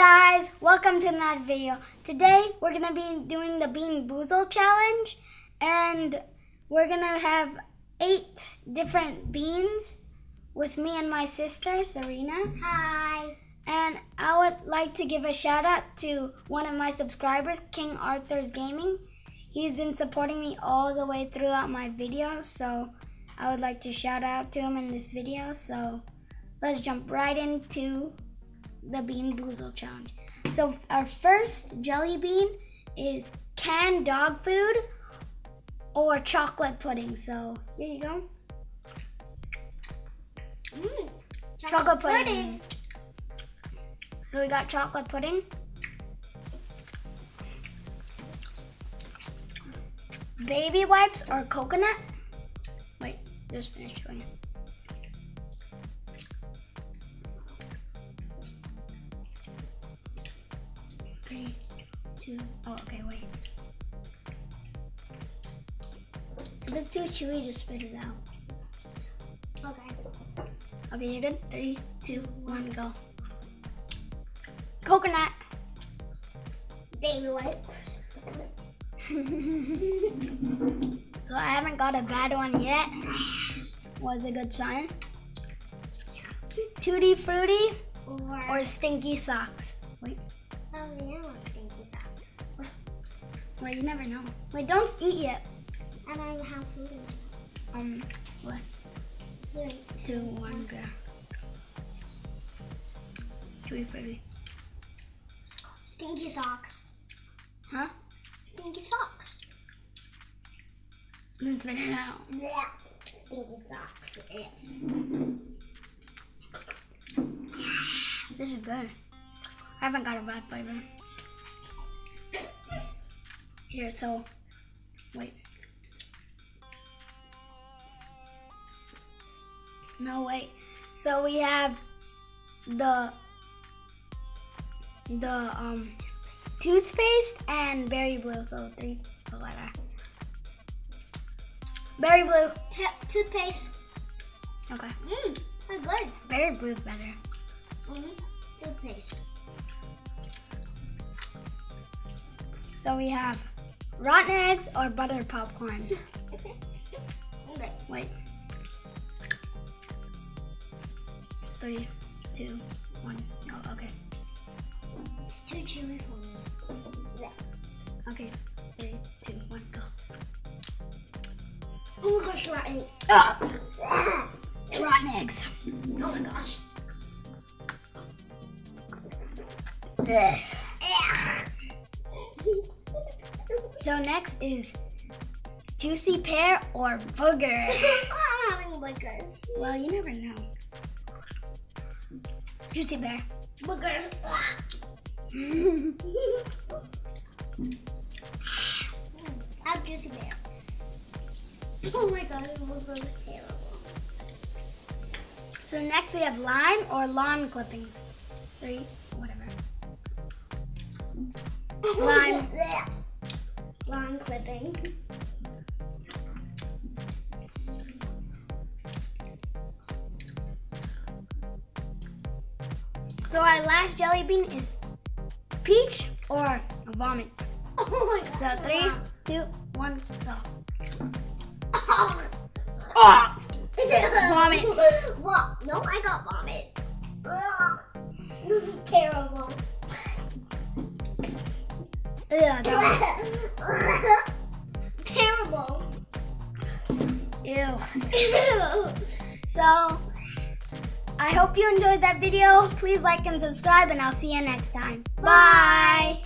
guys, welcome to another video. Today we're gonna be doing the Bean Boozled challenge, and we're gonna have 8 different beans with me and my sister Serena. Hi. And I would like to give a shout out to one of my subscribers, King Arthur's Gaming. He's been supporting me all the way throughout my video, so I would like to shout out to him in this video. So let's jump right into the Bean Boozled challenge. So our first jelly bean is canned dog food or chocolate pudding. So here you go. Chocolate pudding. So we got chocolate pudding. Baby wipes or coconut. Wait, just finished going. Wait. If it's too chewy, just spit it out. Okay, you're good? 3, 2, 1, go. Coconut. Baby wipes. So I haven't got a bad one yet. Was a good sign. Tutti Frutti or stinky socks. Wait. Oh, yeah, I want stinky socks. Well, you never know. Wait, don't eat yet. I don't even have food. What? 3, 2, 1, go. Tutti Frutti. Stinky socks. Huh? Stinky socks. Then spit it out. Yeah. Stinky socks. Yeah. This is good. I haven't got a bad flavor. Here, so wait. No, wait. So we have the toothpaste and berry blue. So 3. Berry blue. Toothpaste. Okay. That's good. Berry blue's better. Toothpaste. So we have rotten eggs or butter popcorn. Okay. Wait. 3, 2, 1. Oh, okay. It's too chewy for me. Yeah. Okay. 3, 2, 1, go. Oh my gosh, rotten eggs. Oh. Rotten eggs. Oh my gosh. So next is juicy pear or booger. I'm having boogers. Well, you never know. Juicy pear. Boogers. I have juicy pear. Oh my god, this booger is terrible. So next we have lime or lawn clippings. 3, Lime. Lawn clipping. So our last jelly bean is peach or vomit. Oh my god. So 3, 2, 1, go. Vomit. Well, no, I got vomit. This is terrible. Ugh, terrible. Ew. So, I hope you enjoyed that video. Please like and subscribe, and I'll see you next time. Bye.